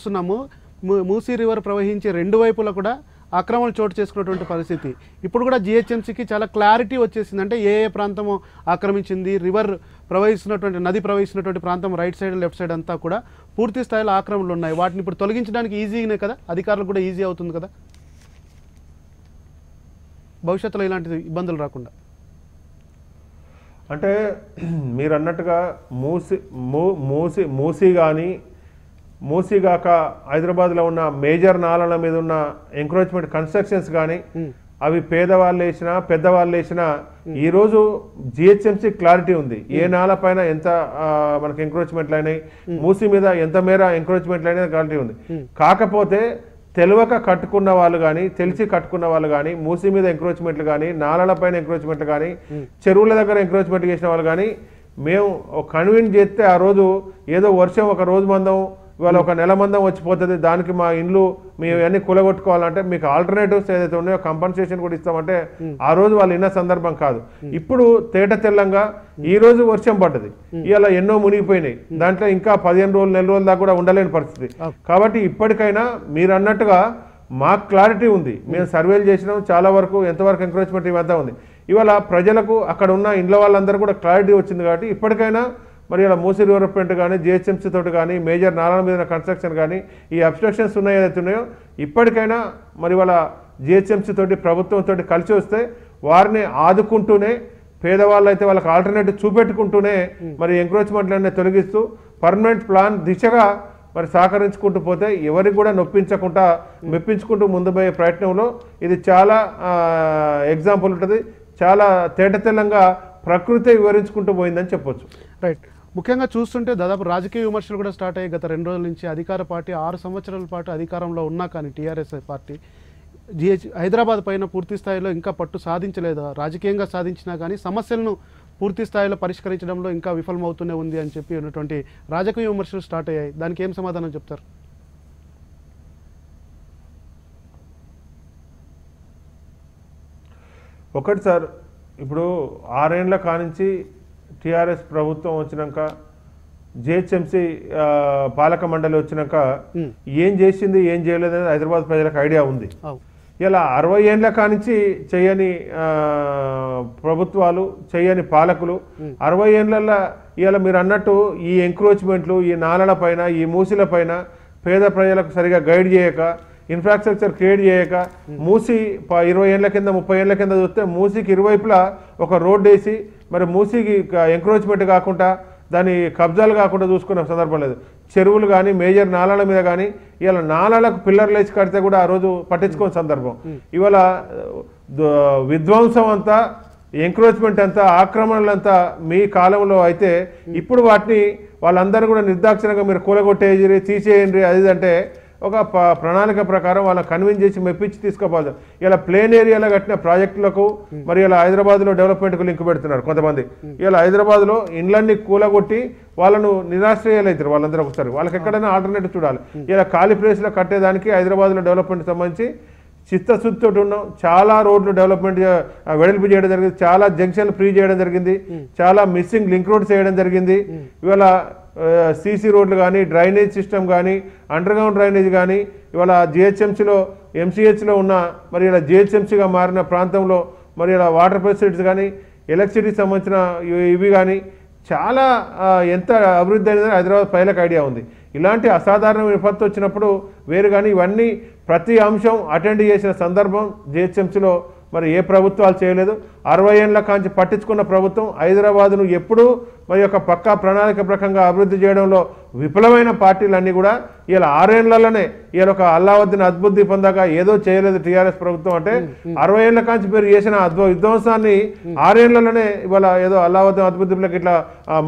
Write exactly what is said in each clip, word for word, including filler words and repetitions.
చూస్తున్నాము మూసీ రివర్ ప్రవహించే రెండు వైపులా కూడా ఆక్రమణలు చోటు చేసుకున్నటువంటి పరిస్థితి ఇప్పుడు కూడా జీహెచ్ఎంసీకి చాలా క్లారిటీ వచ్చేసింది అంటే ఏ ఏ ప్రాంతమో ఆక్రమించింది రివర్ ప్రవహిస్తున్నటువంటి నది ప్రవహిస్తున్నటువంటి ప్రాంతం రైట్ సైడ్ లెఫ్ట్ సైడ్ అంతా కూడా పూర్తి స్థాయిలో ఆక్రమణలు ఉన్నాయి వాటిని ఇప్పుడు తొలగించడానికి ఈజీనే కదా అధికారులు కూడా ఈజీ అవుతుంది కదా భవిష్యత్తులో ఇలాంటి ఇబ్బందులు రాకుండా అంటే మీరు అన్నట్టుగా మూసి మూసి మూసి గాని మూసి గాక హైదరాబాద్లో ఉన్న మేజర్ నాలల మీద ఉన్న ఎంక్రోచ్మెంట్ కన్స్ట్రక్షన్స్ కానీ అవి పేదవాళ్ళు వేసినా పెద్దవాళ్ళు వేసినా ఈరోజు జిహెచ్ఎంసీ క్లారిటీ ఉంది ఏ నాల పైన ఎంత మనకు ఎంక్రోచ్మెంట్లు అయినాయి మూసి మీద ఎంత మేర ఎంక్రోచ్మెంట్లు అయినాయి క్లారిటీ ఉంది కాకపోతే తెలియక కట్టుకున్న వాళ్ళు కానీ తెలిసి కట్టుకున్న వాళ్ళు కానీ మూసి మీద ఎంక్రోచ్మెంట్లు కానీ నాలల పైన ఎంక్రోచ్మెంట్లు కానీ చెరువుల దగ్గర ఎంక్రోచ్మెంట్ చేసిన వాళ్ళు కానీ మేము కన్విన్స్ చేస్తే ఆ రోజు ఏదో వర్షం ఒక రోజు మందం ఇవాళ ఒక నెల మందం వచ్చిపోతుంది దానికి మా ఇండ్లు మేము అన్నీ కూలగొట్టుకోవాలంటే మీకు ఆల్టర్నేటివ్స్ ఏదైతే ఉన్నాయో కంపెన్సేషన్ కూడా ఇస్తామంటే ఆ రోజు వాళ్ళు ఇన్న సందర్భం కాదు ఇప్పుడు తేట తెల్లంగా ఈ రోజు వర్షం పడ్డది ఇలా ఎన్నో మునిగిపోయినాయి దాంట్లో ఇంకా పదిహేను రోజులు నెల రోజుల దాకా కూడా ఉండలేని పరిస్థితి కాబట్టి ఇప్పటికైనా మీరు అన్నట్టుగా మాకు క్లారిటీ ఉంది మేము సర్వేలు చేసినాం చాలా వరకు ఎంతవరకు ఎంకరేజ్మెంట్ ఇవ్వద్దా ఉంది ఇవాళ ప్రజలకు అక్కడ ఉన్న ఇండ్ల వాళ్ళందరూ కూడా క్లారిటీ వచ్చింది కాబట్టి ఇప్పటికైనా మరి ఇలా మూసీ డెవలప్మెంట్ కానీ జిహెచ్ఎంసీ తోటి కానీ మేజర్ నారాయణ మీద కన్స్ట్రక్షన్ కానీ ఈ అబ్స్ట్రక్షన్స్ ఉన్నాయి ఏదైతే ఉన్నాయో ఇప్పటికైనా మరి వాళ్ళ జిహెచ్ఎంసీ తోటి ప్రభుత్వంతో కలిసి వస్తే వారిని ఆదుకుంటూనే పేదవాళ్ళు అయితే వాళ్ళకి ఆల్టర్నేటివ్ చూపెట్టుకుంటూనే మరి ఎంక్రోచ్మెంట్లన్నీ తొలగిస్తూ పర్మనెంట్ ప్లాన్ దిశగా మరి సహకరించుకుంటూ పోతే ఎవరికి కూడా నొప్పించకుండా మెప్పించుకుంటూ ముందు పోయే ప్రయత్నంలో ఇది చాలా ఎగ్జాంపుల్ ఉంటుంది చాలా తేటతెల్లంగా ప్రకృతి వివరించుకుంటూ పోయిందని చెప్పొచ్చు రైట్ ముఖ్యంగా చూస్తుంటే దాదాపు రాజకీయ విమర్శలు కూడా స్టార్ట్ అయ్యాయి గత రెండు రోజుల నుంచి అధికార పార్టీ ఆరు సంవత్సరాల పాటు అధికారంలో ఉన్నా కానీ టీఆర్ఎస్ పార్టీ జిహెచ్ హైదరాబాద్ పైన పూర్తి స్థాయిలో ఇంకా పట్టు సాధించలేదు రాజకీయంగా సాధించినా కానీ సమస్యలను పూర్తి స్థాయిలో పరిష్కరించడంలో ఇంకా విఫలమవుతూనే ఉంది అని చెప్పి ఉన్నటువంటి రాజకీయ విమర్శలు స్టార్ట్ అయ్యాయి దానికి ఏం సమాధానం చెప్తారు ఒకటి సార్ ఇప్పుడు ఆరేండ్ల కానించి టీఆర్ఎస్ ప్రభుత్వం వచ్చినాక జిహెచ్ఎంసీ పాలక మండలి వచ్చినాక ఏం చేసింది ఏం చేయలేదు అనేది హైదరాబాద్ ప్రజలకు ఐడియా ఉంది ఇలా అరవై ఏండ్ల కానించి చేయని ప్రభుత్వాలు చేయని పాలకులు అరవై ఏండ్లలో ఇలా మీరు అన్నట్టు ఈ ఎంక్రోచ్మెంట్లు ఈ నాలల పైన ఈ మూసీల పైన పేద ప్రజలకు సరిగా గైడ్ చేయక ఇన్ఫ్రాస్ట్రక్చర్ క్రియేట్ చేయక మూసి ఇరవై ఏళ్ళ కింద ముప్పై ఏళ్ళ కింద చూస్తే మూసీకి ఇరువైపులా ఒక రోడ్డు వేసి మరి మూసీకి ఎంక్రోచ్మెంట్ కాకుండా దాని కబ్జాలు కాకుండా చూసుకునే సందర్భం లేదు చెరువులు కానీ మేజర్ నాలాల మీద కానీ ఇవాళ నాలాలకు పిల్లర్లు వేసి కడితే కూడా ఆ రోజు పట్టించుకునే సందర్భం ఇవాళ విధ్వంసం అంతా ఎంక్రోచ్మెంట్ అంతా ఆక్రమణలంతా మీ కాలంలో అయితే ఇప్పుడు వాటిని వాళ్ళందరూ కూడా నిర్దాక్షిణంగా మీరు కూలగొట్టేయండి తీసేయండి అది అంటే ఒక ప్రణాళిక ప్రకారం వాళ్ళని కన్విన్స్ చేసి మెప్పించి తీసుకోవాలి ఇలా ప్లేన్ ఏరియాలో కట్టిన ప్రాజెక్టులకు మరి ఇలా హైదరాబాద్లో డెవలప్మెంట్కు లింక్ పెడుతున్నారు కొంతమంది ఇలా హైదరాబాద్లో ఇండ్లన్నీ కూలగొట్టి వాళ్ళను నిరాశ్రయాలవుతారు వాళ్ళందరూ ఒకసారి వాళ్ళకి ఎక్కడైనా ఆల్టర్నేటివ్ చూడాలి ఇలా ఖాళీ ప్లేస్లో కట్టేదానికి హైదరాబాద్లో డెవలప్మెంట్కి సంబంధించి చిత్తశుద్ధితో ఉన్నాం చాలా రోడ్లు డెవలప్మెంట్ వెడల్పు చేయడం జరిగింది చాలా జంక్షన్లు ఫ్రీ చేయడం జరిగింది చాలా మిస్సింగ్ లింక్ రోడ్స్ చేయడం జరిగింది ఇవాళ సీసీ రోడ్లు కానీ డ్రైనేజ్ సిస్టమ్ కానీ అండర్గ్రౌండ్ డ్రైనేజ్ కానీ ఇవాళ జిహెచ్ఎంసీలో ఎంసీహెచ్లో ఉన్న మరి ఇలా జిహెచ్ఎంసీగా మారిన ప్రాంతంలో మరి ఇలా వాటర్ ఫెసిలిటీస్ కానీ ఎలక్ట్రిసిటీకి సంబంధించిన ఇవి కానీ చాలా ఎంత అభివృద్ధి అనేది హైదరాబాద్ పైలకు ఐడియా ఉంది ఇలాంటి అసాధారణ విపత్తు వచ్చినప్పుడు వేరు కానీ ఇవన్నీ ప్రతి అంశం అటెండ్ చేసిన సందర్భం జిహెచ్ఎంసీలో మరి ఏ ప్రభుత్వాలు చేయలేదు అరవై ఏళ్ళ కాంచి పట్టించుకున్న ప్రభుత్వం హైదరాబాద్ను ఎప్పుడూ మరి యొక్క పక్కా ప్రణాళిక ప్రకంగా అభివృద్ధి చేయడంలో విఫలమైన పార్టీలన్నీ కూడా ఇలా ఆరేళ్లలోనే ఇలా ఒక అల్లావుద్దీన్ అద్భుద్ధి పొందాక ఏదో చేయలేదు టీఆర్ఎస్ ప్రభుత్వం అంటే అరవై ఏళ్ళ కాంచి మీరు చేసిన అద్భుత విధ్వంసాన్ని ఆరేళ్లలోనే ఇవాళ ఏదో అల్లావుద్దీన్ అద్భుతులకు ఇట్లా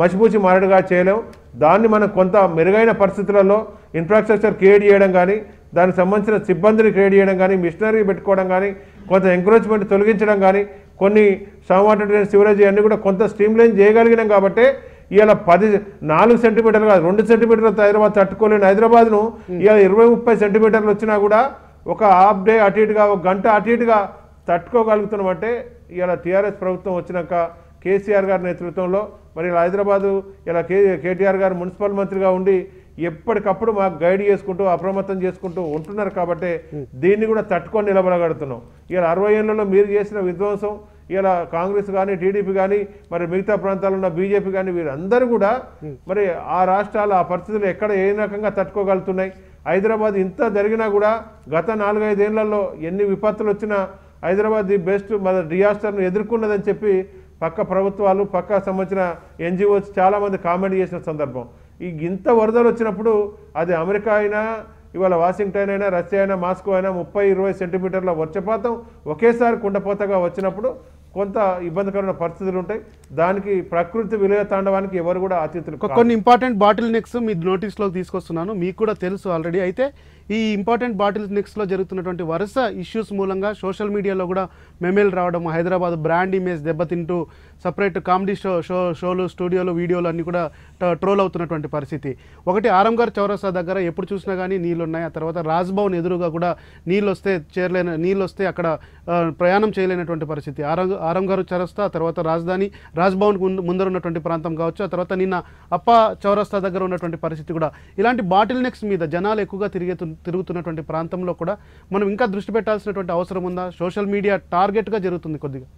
మసిపూచి మారడుగా చేయలేము దాన్ని మనం కొంత మెరుగైన పరిస్థితులలో ఇన్ఫ్రాస్ట్రక్చర్ క్రియేట్ చేయడం కానీ దానికి సంబంధించిన సిబ్బందిని క్రియేట్ చేయడం కానీ మిషనరీ పెట్టుకోవడం కానీ కొంత ఎంక్రోచ్మెంట్ తొలగించడం కానీ కొన్ని సామాటర్ డ్రైన్ సివరేజ్ అన్నీ కూడా కొంత స్ట్రీమ్ లైన్ చేయగలిగినాం కాబట్టి ఇవాళ పది నాలుగు సెంటీమీటర్లు కాదు రెండు సెంటీమీటర్లతో హైదరాబాద్ తట్టుకోలేని హైదరాబాద్ను ఇవాళ ఇరవై ముప్పై సెంటీమీటర్లు వచ్చినా కూడా ఒక హాఫ్ డే అటు ఇటుగా ఒక గంట అటు ఇటుగా తట్టుకోగలుగుతున్నాం అంటే ఇవాళ టీఆర్ఎస్ ప్రభుత్వం వచ్చినాక కేసీఆర్ గారి నేతృత్వంలో మరి హైదరాబాదు ఇలా కే కేటీఆర్ గారు మున్సిపల్ మంత్రిగా ఉండి ఎప్పటికప్పుడు మాకు గైడ్ చేసుకుంటూ అప్రమత్తం చేసుకుంటూ ఉంటున్నారు కాబట్టి దీన్ని కూడా తట్టుకొని నిలబడగలుగుతున్నాం. ఇయల అరవై ఏళ్లలో మీరు చేసిన విధ్వంసం ఇయల కాంగ్రెస్ గాని టీడీపీ గాని మరి మిగతా ప్రాంతాల్లో ఉన్న బీజేపీ గాని వీరందరూ కూడా మరి ఆ రాష్ట్రాల ఆ పరిస్థితులు ఎక్కడ ఏ రకంగా తట్టుకోగలుగుతున్నాయి. హైదరాబాద్ ఇంత జరిగినా కూడా గత నాలుగైదు ఏళ్లలో ఎన్ని విపత్తులు వచ్చినా హైదరాబాద్ ది బెస్ట్ మన డిజాస్టర్‌ను ఎదుర్కొన్నదని చెప్పి పక్క ప్రభుత్వాలు పక్క సంబంధించిన ఎన్జిఓస్ చాలా మంది కామెంట్ చేసిన సందర్భం. ఈ ఇంత వరదలు వచ్చినప్పుడు అది అమెరికా అయినా ఇవాళ వాషింగ్టన్ అయినా రష్యా అయినా మాస్కో అయినా ముప్పై ఇరవై సెంటీమీటర్ల వర్షపాతం ఒకేసారి కుండపోతగా వచ్చినప్పుడు కొంత ఇబ్బందికరమైన పరిస్థితులు ఉంటాయి. దానికి ప్రకృతి విలయ తాండవానికి ఎవరు కూడా అతిథులు. కొన్ని ఇంపార్టెంట్ బాటిల్ నెక్స్ మీ నోటీస్లోకి తీసుకొస్తున్నాను, మీకు కూడా తెలుసు ఆల్రెడీ. అయితే ఈ ఇంపార్టెంట్ బాటిల్ నెక్స్లో జరుగుతున్నటువంటి వరుస ఇష్యూస్ మూలంగా సోషల్ మీడియాలో కూడా మెమేలు రావడం, హైదరాబాద్ బ్రాండ్ ఇమేజ్ దెబ్బతింటూ సపరేట్ కామెడీ షో షో షోలు స్టూడియోలు వీడియోలు అన్నీ కూడా ట్రోల్ అవుతున్నటువంటి పరిస్థితి. ఒకటి ఆరంగార్ చౌరస్తా దగ్గర ఎప్పుడు చూసినా కానీ నీళ్ళు ఉన్నాయి. ఆ తర్వాత రాజ్భవన్ ఎదురుగా కూడా నీళ్ళు వస్తే చేరలేని నీళ్ళు వస్తే అక్కడ ప్రయాణం చేయలేనటువంటి పరిస్థితి. ఆరంగ ఆరంగారు చౌరస్తా తర్వాత రాజధాని రాజ్భవన్ ముందర ఉన్నటువంటి ప్రాంతం కావచ్చు, ఆ తర్వాత నిన్న అప్ప చౌరస్తా దగ్గర ఉన్నటువంటి పరిస్థితి కూడా. ఇలాంటి బాటిల్ నెక్స్ మీద జనాలు ఎక్కువగా తిరిగే తిరుగుతున్నటువంటి ప్రాంతంలో కూడా మనం ఇంకా దృష్టి పెట్టాల్సినటువంటి అవసరం ఉందా? సోషల్ మీడియా టార్గెట్గా జరుగుతుంది కొద్దిగా.